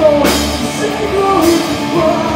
single, single one.